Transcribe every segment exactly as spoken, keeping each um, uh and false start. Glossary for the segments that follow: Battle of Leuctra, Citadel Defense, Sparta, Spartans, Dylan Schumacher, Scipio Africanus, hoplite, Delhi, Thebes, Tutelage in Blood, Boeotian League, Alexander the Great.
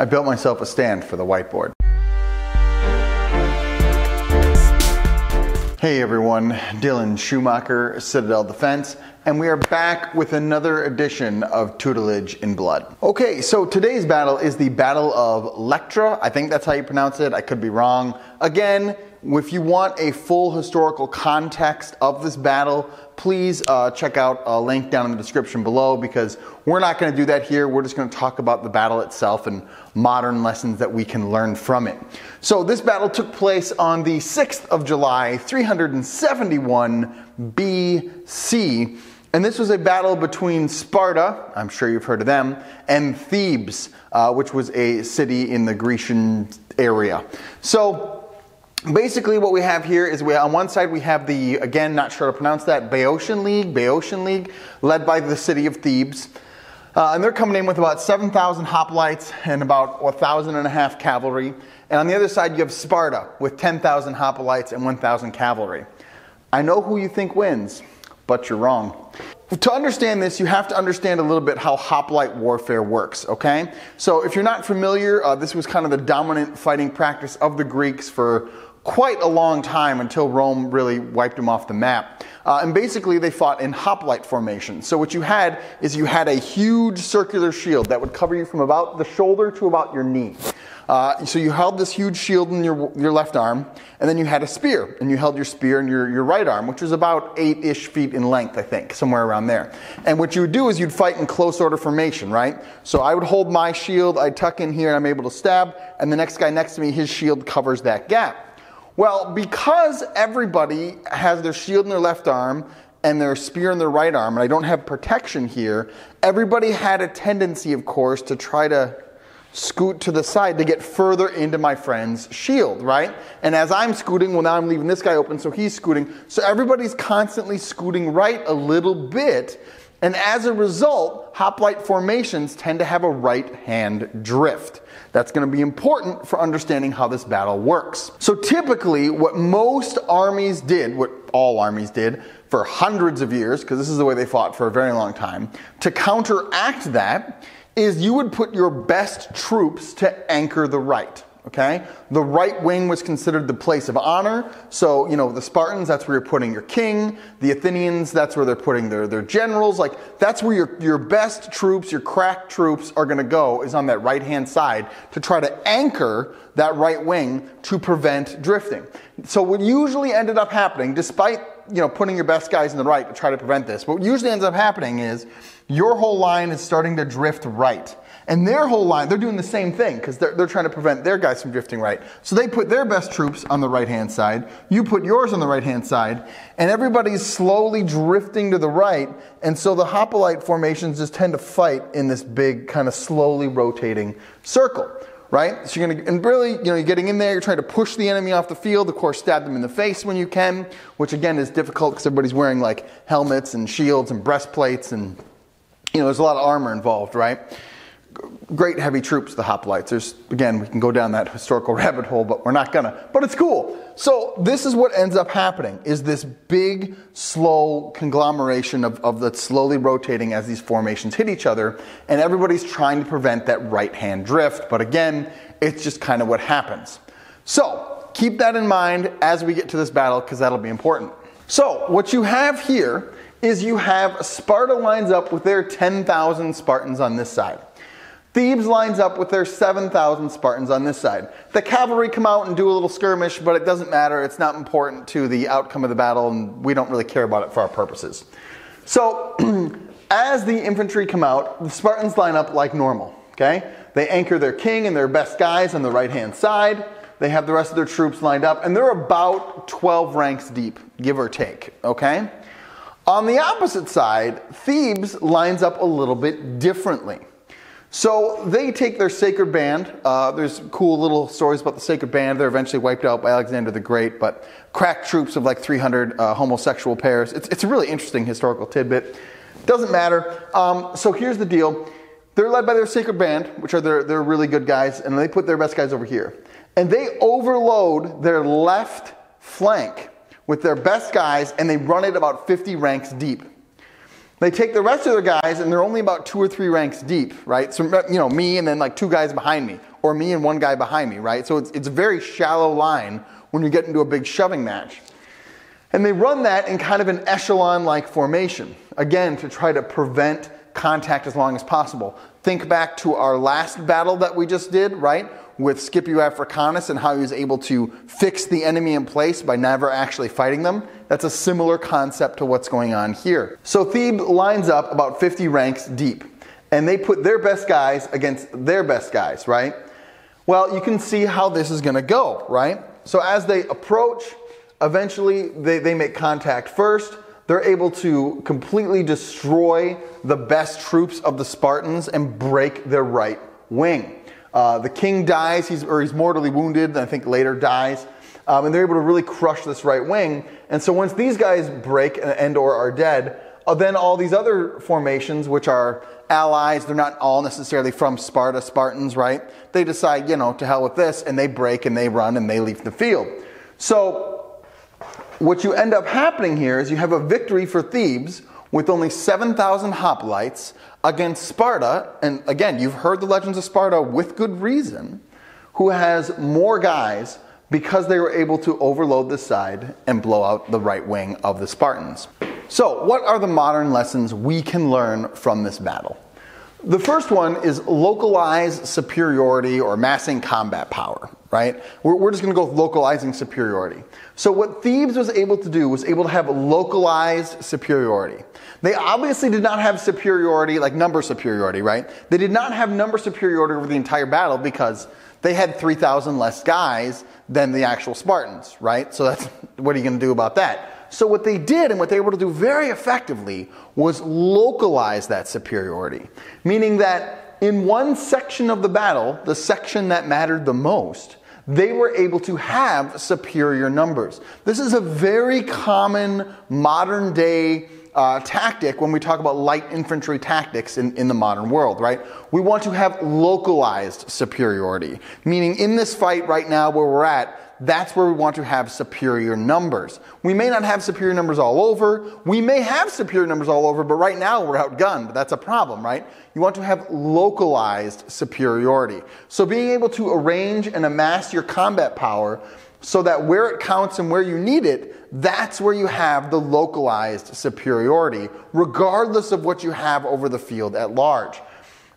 I built myself a stand for the whiteboard. Hey everyone, Dylan Schumacher, Citadel Defense, and we are back with another edition of Tutelage in Blood. Okay, so today's battle is the Battle of Leuctra. I think that's how you pronounce it. I could be wrong. Again, if you want a full historical context of this battle, please uh, check out a link down in the description below, because we're not going to do that here. We're just going to talk about the battle itself and modern lessons that we can learn from it. So this battle took place on the sixth of July, three hundred seventy-one B C, and this was a battle between Sparta, I'm sure you've heard of them, and Thebes, uh, which was a city in the Grecian area. So basically what we have here is we, on one side we have the, again, not sure how to pronounce that, Boeotian League, Boeotian League, led by the city of Thebes. Uh, and they're coming in with about seven thousand hoplites and about a thousand and a half cavalry. And on the other side you have Sparta with ten thousand hoplites and one thousand cavalry. I know who you think wins, but you're wrong. To understand this, you have to understand a little bit how hoplite warfare works, okay? So if you're not familiar, uh, this was kind of the dominant fighting practice of the Greeks for quite a long time, until Rome really wiped them off the map. Uh, and basically they fought in hoplite formation. So what you had is you had a huge circular shield that would cover you from about the shoulder to about your knee. Uh, so you held this huge shield in your, your left arm, and then you had a spear, and you held your spear in your, your right arm, which was about eight-ish feet in length, I think, somewhere around there. And what you would do is you'd fight in close order formation, right? So I would hold my shield, I tuck in here, and I'm able to stab, and the next guy next to me, his shield covers that gap. Well, because everybody has their shield in their left arm and their spear in their right arm, and I don't have protection here, everybody had a tendency, of course, to try to scoot to the side to get further into my friend's shield, right? And as I'm scooting, well, now I'm leaving this guy open, so he's scooting. So everybody's constantly scooting right a little bit, and as a result, hoplite formations tend to have a right-hand drift. That's going to be important for understanding how this battle works. So typically, what most armies did, what all armies did for hundreds of years, because this is the way they fought for a very long time, to counteract that is you would put your best troops to anchor the right. Okay? The right wing was considered the place of honor. So, you know, the Spartans, that's where you're putting your king. The Athenians, that's where they're putting their, their generals. Like, that's where your, your best troops, your crack troops are going to go, is on that right-hand side to try to anchor that right wing to prevent drifting. So what usually ended up happening, despite, you know, putting your best guys in the right to try to prevent this, what usually ends up happening is your whole line is starting to drift right. And their whole line, they're doing the same thing, because they're, they're trying to prevent their guys from drifting right. So they put their best troops on the right-hand side. You put yours on the right-hand side. And everybody's slowly drifting to the right. And so the hoplite formations just tend to fight in this big, kind of slowly rotating circle, right? So you're going to, and really, you know, you're getting in there, you're trying to push the enemy off the field, of course, stab them in the face when you can, which again is difficult because everybody's wearing like helmets and shields and breastplates and, you know, there's a lot of armor involved, right? Great heavy troops, the hoplites. There's, again, we can go down that historical rabbit hole, but we're not gonna, but it's cool. So this is what ends up happening, is this big, slow conglomeration of, of the slowly rotating as these formations hit each other, and everybody's trying to prevent that right-hand drift, but again, it's just kind of what happens. So keep that in mind as we get to this battle, because that'll be important. So what you have here is you have Sparta lines up with their ten thousand Spartans on this side. Thebes lines up with their seven thousand Spartans on this side. The cavalry come out and do a little skirmish, but it doesn't matter. It's not important to the outcome of the battle, and we don't really care about it for our purposes. So as the infantry come out, the Spartans line up like normal, okay? They anchor their king and their best guys on the right-hand side. They have the rest of their troops lined up, and they're about twelve ranks deep, give or take, okay? On the opposite side, Thebes lines up a little bit differently. So they take their sacred band. Uh, there's cool little stories about the sacred band. They're eventually wiped out by Alexander the Great, but crack troops of like three hundred uh, homosexual pairs. It's, it's a really interesting historical tidbit. Doesn't matter. Um, so here's the deal. They're led by their sacred band, which are their, their really good guys, and they put their best guys over here. And they overload their left flank with their best guys, and they run it about fifty ranks deep. They take the rest of their guys, and they're only about two or three ranks deep, right? So, you know, me and then like two guys behind me, or me and one guy behind me, right? So it's, it's a very shallow line when you get into a big shoving match. And they run that in kind of an echelon-like formation, again, to try to prevent contact as long as possible. Think back to our last battle that we just did, right, with Scipio Africanus and how he was able to fix the enemy in place by never actually fighting them. That's a similar concept to what's going on here. So Thebe lines up about fifty ranks deep, and they put their best guys against their best guys, right? Well, you can see how this is going to go, right? So as they approach, eventually they, they make contact first. They're able to completely destroy the best troops of the Spartans and break their right wing. Uh, the king dies, he's, or he's mortally wounded, and I think later dies. Um, and they're able to really crush this right wing. And so once these guys break and or are dead, uh, then all these other formations, which are allies, they're not all necessarily from Sparta, Spartans, right? They decide, you know, to hell with this, and they break and they run and they leave the field. So what you end up happening here is you have a victory for Thebes with only seven thousand hoplites against Sparta, and again, you've heard the legends of Sparta with good reason, who has more guys because they were able to overload this side and blow out the right wing of the Spartans. So what are the modern lessons we can learn from this battle? The first one is localized superiority or massing combat power, right? We're, we're just going to go with localizing superiority. So what Thebes was able to do was able to have localized superiority. They obviously did not have superiority, like number superiority, right? They did not have number superiority over the entire battle because they had three thousand less guys than the actual Spartans, right? So that's, what are you going to do about that? So what they did and what they were able to do very effectively was localize that superiority, meaning that in one section of the battle, the section that mattered the most, they were able to have superior numbers. This is a very common modern day uh, tactic when we talk about light infantry tactics in, in the modern world, right? We want to have localized superiority, meaning in this fight right now where we're at, that's where we want to have superior numbers. We may not have superior numbers all over. We may have superior numbers all over, but right now we're outgunned. But that's a problem, right? You want to have localized superiority. So being able to arrange and amass your combat power so that where it counts and where you need it, that's where you have the localized superiority, regardless of what you have over the field at large.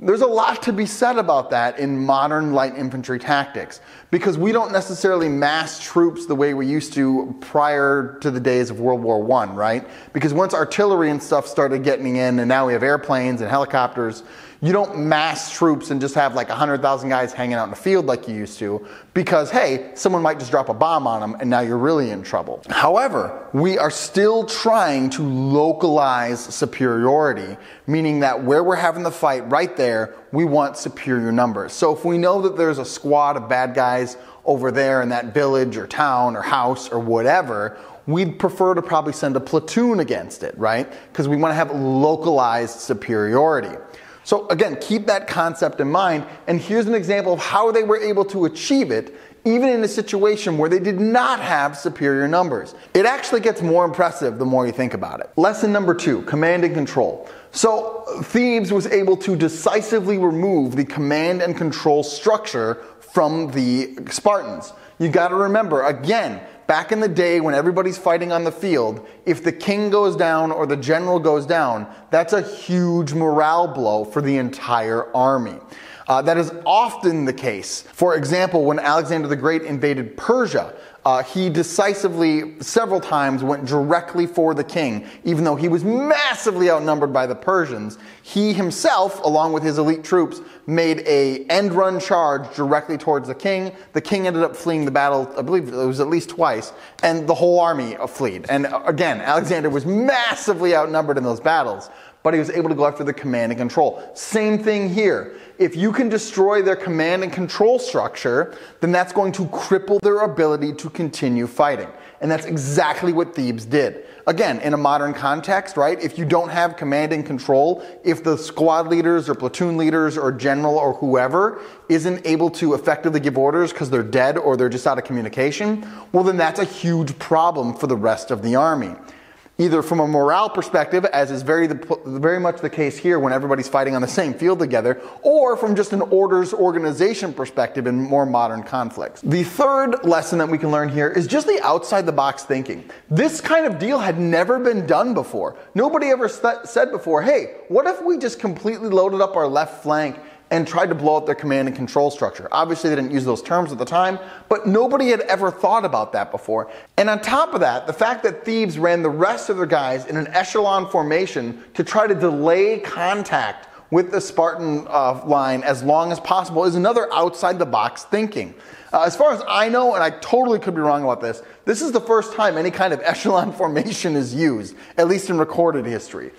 There's a lot to be said about that in modern light infantry tactics because we don't necessarily mass troops the way we used to prior to the days of World War One, right? Because once artillery and stuff started getting in and now we have airplanes and helicopters, you don't mass troops and just have like one hundred thousand guys hanging out in the field like you used to because, hey, someone might just drop a bomb on them and now you're really in trouble. However, we are still trying to localize superiority, meaning that where we're having the fight right there, we want superior numbers. So if we know that there's a squad of bad guys over there in that village or town or house or whatever, we'd prefer to probably send a platoon against it, right? Because we want to have localized superiority. So again, keep that concept in mind. And here's an example of how they were able to achieve it, even in a situation where they did not have superior numbers. It actually gets more impressive the more you think about it. Lesson number two, command and control. So Thebes was able to decisively remove the command and control structure from the Spartans. You got to remember, again, back in the day when everybody's fighting on the field, if the king goes down or the general goes down, that's a huge morale blow for the entire army. Uh, that is often the case. For example, when Alexander the Great invaded Persia, uh, he decisively, several times, went directly for the king. Even though he was massively outnumbered by the Persians, he himself, along with his elite troops, made a end-run charge directly towards the king. The king ended up fleeing the battle, I believe it was at least twice, and the whole army fled. And again, Alexander was massively outnumbered in those battles, but he was able to go after the command and control. Same thing here. If you can destroy their command and control structure, then that's going to cripple their ability to continue fighting. And that's exactly what Thebes did. Again, in a modern context, right? If you don't have command and control, if the squad leaders or platoon leaders or general or whoever isn't able to effectively give orders because they're dead or they're just out of communication, well, then that's a huge problem for the rest of the army. either from a morale perspective, as is very, the, very much the case here when everybody's fighting on the same field together, or from just an orders organization perspective in more modern conflicts. The third lesson that we can learn here is just the outside the box thinking. This kind of deal had never been done before. Nobody ever said before, hey, what if we just completely loaded up our left flank and tried to blow up their command and control structure. Obviously, they didn't use those terms at the time, but nobody had ever thought about that before. And on top of that, the fact that Thebes ran the rest of their guys in an echelon formation to try to delay contact with the Spartan uh, line as long as possible is another outside-the-box thinking. Uh, as far as I know, and I totally could be wrong about this, this is the first time any kind of echelon formation is used, at least in recorded history.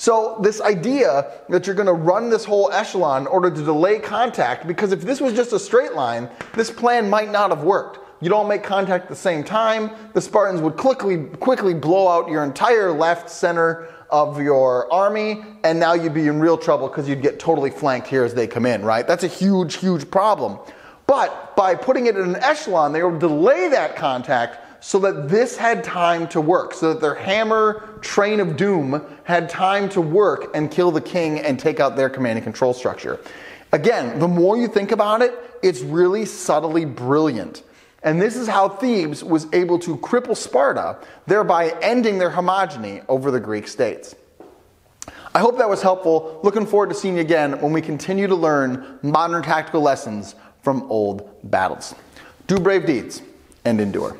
So this idea that you're going to run this whole echelon in order to delay contact, because if this was just a straight line, this plan might not have worked. You'd all make contact at the same time. The Spartans would quickly, quickly blow out your entire left center of your army, and now you'd be in real trouble because you'd get totally flanked here as they come in, right? That's a huge, huge problem. But by putting it in an echelon, they would delay that contact so that this had time to work, so that their hammer train of doom had time to work and kill the king and take out their command and control structure. Again, the more you think about it, it's really subtly brilliant. And this is how Thebes was able to cripple Sparta, thereby ending their homogeny over the Greek states. I hope that was helpful. Looking forward to seeing you again when we continue to learn modern tactical lessons from old battles. Do brave deeds and endure.